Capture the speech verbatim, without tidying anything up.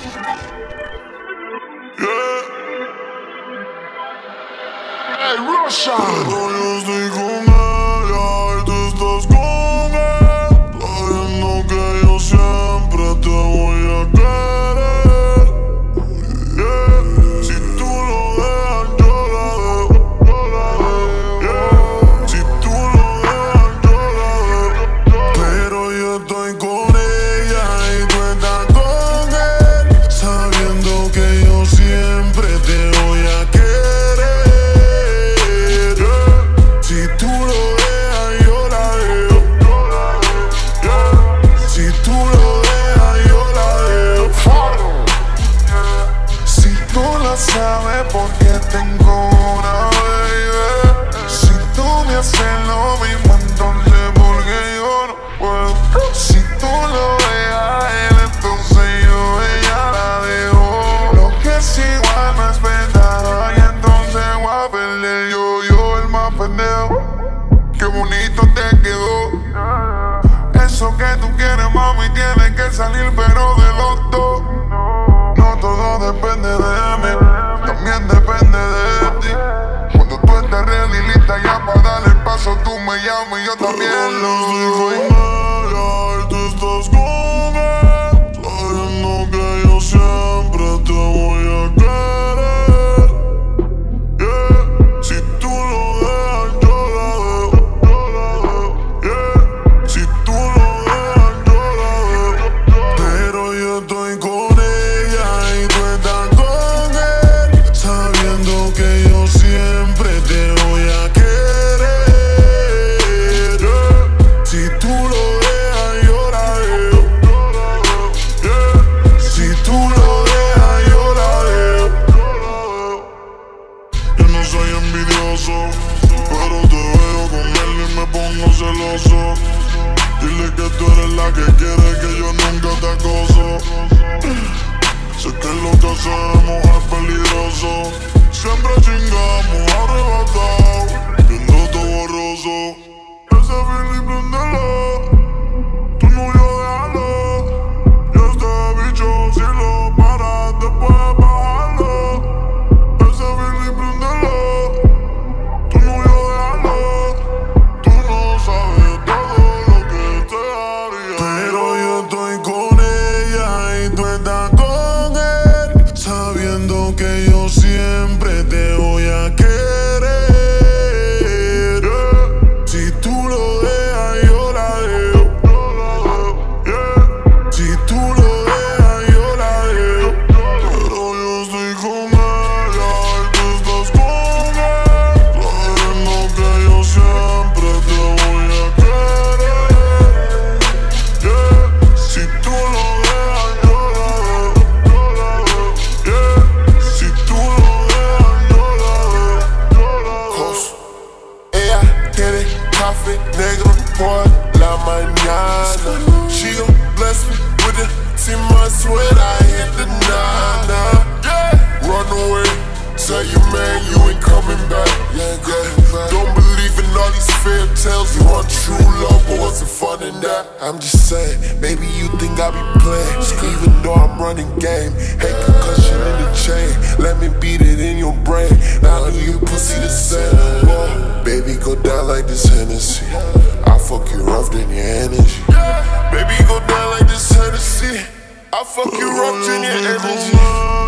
Hey, Russian! Rollos de comedia y tú estás con él, sabiendo que yo siempre te voy a querer. Yeah. Si tú lo dejas, yo la debo, yo la debo. Yeah. Si tú lo dejas, yo la debo. Pero yo estoy con ella y tú estás con él, sabiendo que yo siempre te voy a querer. Sabe porque tengo una baby. Si tú me haces lo mismo, entonces porque yo no puedo. Si tú lo ves a él, entonces yo ella la dejo. Lo que es igual no es verdad, y entonces voy a perder yo, yo el más pendejo. Qué bonito te quedó. Eso que tú quieres, mami, tiene que salir, pero de los dos. No todo depende de mí, también depende de ti. Cuando tú estés real y lista ya para dar el paso, tú me llamas y yo también lo digo. Y tú estás con él, sabiendo que yo siempre te voy a querer. Yeah. Si tú lo dejas, yo la debo, yo la debo. Yeah. Si tú lo dejas, yo la debo. Pero yo estoy con ella y tú estás con él, sabiendo que yo siempre te voy a querer. Yeah. Si tú lo dejas, yo la dejo. Yeah. Si tú lo dejas, yo la dejo. Yo no soy envidioso, pero te veo con él y me pongo celoso. Dile que tú eres la que quiere, que yo nunca te acoso. Sé que lo que hacemos es peligroso. Siempre chingamos arrebatado, viendo todo borroso. Ese Billy, prendelo. Tu novio, déjalo. Y este bicho, si lo paras, después bájalo. Ese Billy, prendelo. Tu novio, déjalo. Tú no sabes todo lo que te haría. Pero yo estoy con ella y tú estás con sabiendo que yo siempre te voy a querer. Yeah. Si tú lo dejas, yo la dejo, yo la dejo. Yeah. Si tú lo dejas, yo la dejo. Pero yo estoy con ella y tú estás con él, sabiendo que yo siempre te voy a querer. Yeah. Si tú lo negro por la mañana, she gon' bless me with the team, I swear I hit the nana. Yeah. Run away, tell your man you ain't coming back. Yeah, yeah. Don't believe in all these fairy tales, you want true love, but what's the fun in that? I'm just saying, maybe you think I be playing, even though I'm running game. Hey, concussion in the chain, let me beat it in your brain. Now do you pussy the same? Baby, go down like this Hennessy. I fuck you rough than your energy. Yeah. Baby, go down like this Hennessy. I fuck you rough than your energy.